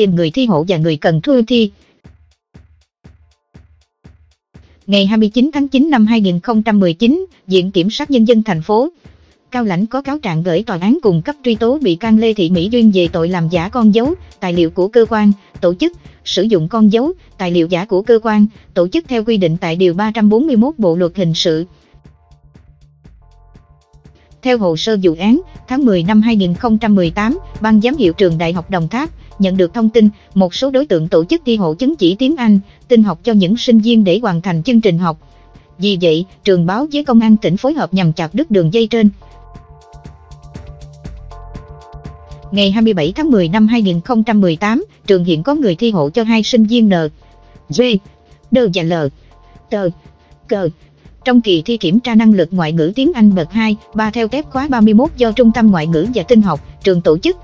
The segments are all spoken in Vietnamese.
tìm người thi hộ và người cần thôi thi. Ngày 29 tháng 9 năm 2019, Viện Kiểm sát Nhân dân TP.Cao Lãnh có cáo trạng gửi tòa án cung cấp truy tố bị can Lê Thị Mỹ Duyên về tội làm giả con dấu, tài liệu của cơ quan, tổ chức, sử dụng con dấu, tài liệu giả của cơ quan, tổ chức theo quy định tại Điều 341 Bộ luật Hình sự. Theo hồ sơ vụ án, tháng 10 năm 2018, Ban giám hiệu Trường Đại học Đồng Tháp nhận được thông tin một số đối tượng tổ chức thi hộ chứng chỉ tiếng Anh, tin học cho những sinh viên để hoàn thành chương trình học. Vì vậy, trường báo với Công an tỉnh phối hợp nhằm chặt đứt đường dây trên. Ngày 27 tháng 10 năm 2018, trường hiện có người thi hộ cho hai sinh viên N, G, D và L, T, C. Trong kỳ thi kiểm tra năng lực ngoại ngữ tiếng Anh bậc 2, 3 theo TP khóa 31 do Trung tâm Ngoại ngữ và Tin học, trường tổ chức.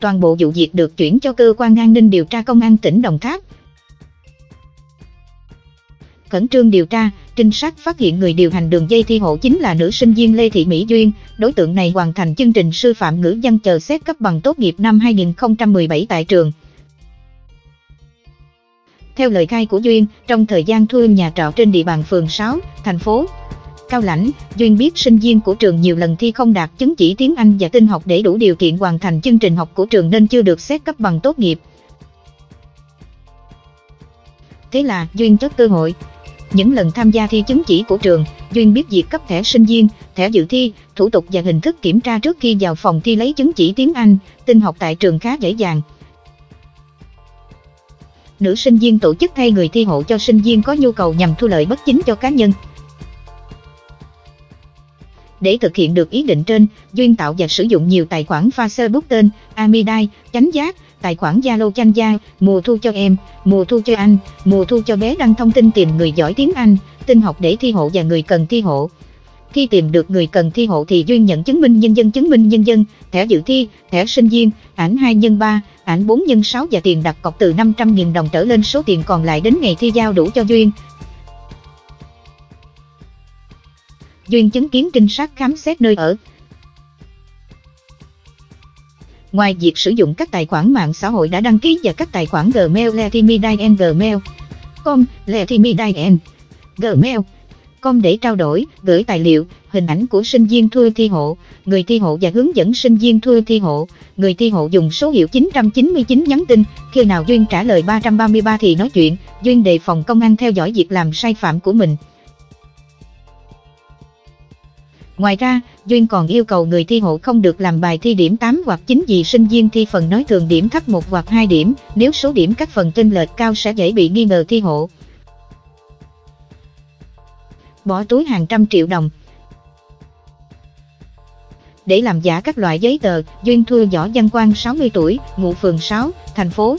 Toàn bộ vụ việc được chuyển cho Cơ quan An ninh Điều tra Công an tỉnh Đồng Tháp. Khẩn trương điều tra, trinh sát phát hiện người điều hành đường dây thi hộ chính là nữ sinh viên Lê Thị Mỹ Duyên. Đối tượng này hoàn thành chương trình sư phạm ngữ văn chờ xét cấp bằng tốt nghiệp năm 2017 tại trường. Theo lời khai của Duyên, trong thời gian thuê nhà trọ trên địa bàn phường 6, thành phố Cao Lãnh, Duyên biết sinh viên của trường nhiều lần thi không đạt chứng chỉ tiếng Anh và tin học để đủ điều kiện hoàn thành chương trình học của trường nên chưa được xét cấp bằng tốt nghiệp. Thế là Duyên chớp cơ hội. Những lần tham gia thi chứng chỉ của trường, Duyên biết việc cấp thẻ sinh viên, thẻ dự thi, thủ tục và hình thức kiểm tra trước khi vào phòng thi lấy chứng chỉ tiếng Anh, tin học tại trường khá dễ dàng. Nữ sinh viên tổ chức thay người thi hộ cho sinh viên có nhu cầu nhằm thu lợi bất chính cho cá nhân. Để thực hiện được ý định trên, Duyên tạo và sử dụng nhiều tài khoản Facebook tên Amidai, Chánh Giác, tài khoản Zalo Chanh Gia, mùa thu cho em, mùa thu cho anh, mùa thu cho bé đăng thông tin tìm người giỏi tiếng Anh, tin học để thi hộ và người cần thi hộ. Khi tìm được người cần thi hộ thì Duyên nhận chứng minh nhân dân, thẻ dự thi, thẻ sinh viên, ảnh 2x3, ảnh 4x6 và tiền đặt cọc từ 500.000 đồng trở lên. Số tiền còn lại đến ngày thi giao đủ cho Duyên. Duyên chứng kiến trinh sát khám xét nơi ở. Ngoài việc sử dụng các tài khoản mạng xã hội đã đăng ký và các tài khoản Gmail lethimidai@gmail.com để trao đổi, gửi tài liệu, hình ảnh của sinh viên thua thi hộ, người thi hộ và hướng dẫn sinh viên thua thi hộ. Người thi hộ dùng số hiệu 999 nhắn tin, khi nào Duyên trả lời 333 thì nói chuyện. Duyên đề phòng công an theo dõi việc làm sai phạm của mình. Ngoài ra, Duyên còn yêu cầu người thi hộ không được làm bài thi điểm 8 hoặc 9 vì sinh viên thi phần nói thường điểm thấp 1 hoặc 2 điểm, nếu số điểm các phần chênh lệch cao sẽ dễ bị nghi ngờ thi hộ. Bỏ túi hàng trăm triệu đồng. Để làm giả các loại giấy tờ, Duyên thuê Võ Văn Quang 60 tuổi, ngụ phường 6, thành phố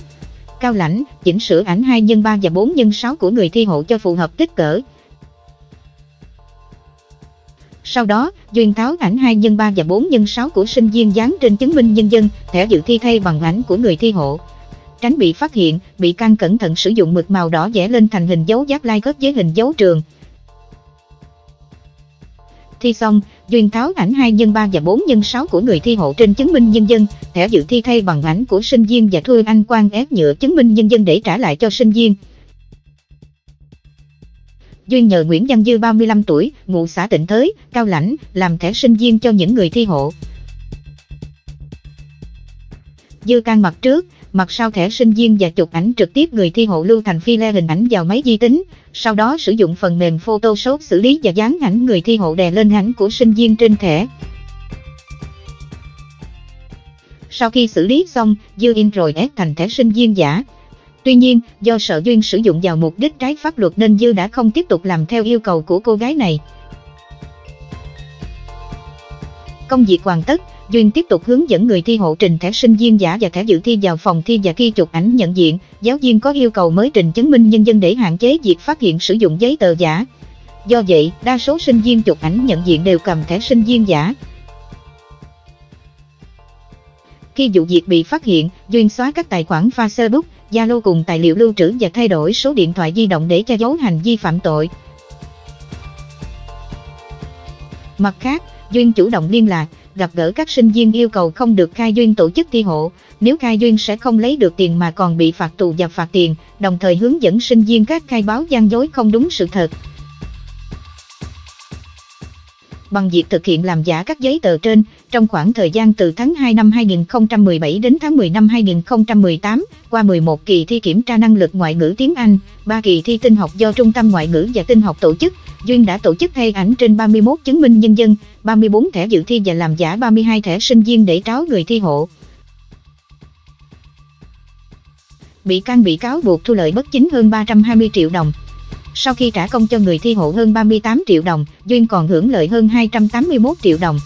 Cao Lãnh, chỉnh sửa ảnh 2x3 và 4x6 của người thi hộ cho phù hợp kích cỡ. Sau đó, Duyên tháo ảnh 2x3 và 4x6 của sinh viên dán trên chứng minh nhân dân, thẻ dự thi thay bằng ảnh của người thi hộ. Tránh bị phát hiện, bị can cẩn thận sử dụng mực màu đỏ vẽ lên thành hình dấu giáp lai khớp với hình dấu trường. Thi xong, Duyên tháo ảnh 2x3 và 4x6 của người thi hộ trên chứng minh nhân dân, thẻ dự thi thay bằng ảnh của sinh viên và thuê anh Quang ép nhựa chứng minh nhân dân để trả lại cho sinh viên. Duyên nhờ Nguyễn Văn Dư 35 tuổi, ngụ xã Tịnh Thới, Cao Lãnh, làm thẻ sinh viên cho những người thi hộ. Dư can mặt trước, mặt sau thẻ sinh viên và chụp ảnh trực tiếp người thi hộ, lưu thành file hình ảnh vào máy vi tính, sau đó sử dụng phần mềm Photoshop xử lý và dán ảnh người thi hộ đè lên ảnh của sinh viên trên thẻ. Sau khi xử lý xong, Dư in rồi ép thành thẻ sinh viên giả. Tuy nhiên, do sợ Duyên sử dụng vào mục đích trái pháp luật nên Dư đã không tiếp tục làm theo yêu cầu của cô gái này. Công việc hoàn tất, Duyên tiếp tục hướng dẫn người thi hộ trình thẻ sinh viên giả và thẻ dự thi vào phòng thi, và khi chụp ảnh nhận diện, giáo viên có yêu cầu mới trình chứng minh nhân dân để hạn chế việc phát hiện sử dụng giấy tờ giả. Do vậy, đa số sinh viên chụp ảnh nhận diện đều cầm thẻ sinh viên giả. Khi vụ việc bị phát hiện, Duyên xóa các tài khoản Facebook, Zalo cùng tài liệu lưu trữ và thay đổi số điện thoại di động để che giấu hành vi phạm tội. Mặt khác, Duyên chủ động liên lạc, gặp gỡ các sinh viên yêu cầu không được khai duyên tổ chức thi hộ, nếu khai duyên sẽ không lấy được tiền mà còn bị phạt tù và phạt tiền, đồng thời hướng dẫn sinh viên các khai báo gian dối không đúng sự thật. Bằng việc thực hiện làm giả các giấy tờ trên, trong khoảng thời gian từ tháng 2 năm 2017 đến tháng 10 năm 2018, qua 11 kỳ thi kiểm tra năng lực ngoại ngữ tiếng Anh, 3 kỳ thi tin học do Trung tâm Ngoại ngữ và Tin học tổ chức, Duyên đã tổ chức thay ảnh trên 31 chứng minh nhân dân, 34 thẻ dự thi và làm giả 32 thẻ sinh viên để tráo người thi hộ. Bị cáo buộc thu lợi bất chính hơn 320 triệu đồng. Sau khi trả công cho người thi hộ hơn 38 triệu đồng, Duyên còn hưởng lợi hơn 281 triệu đồng.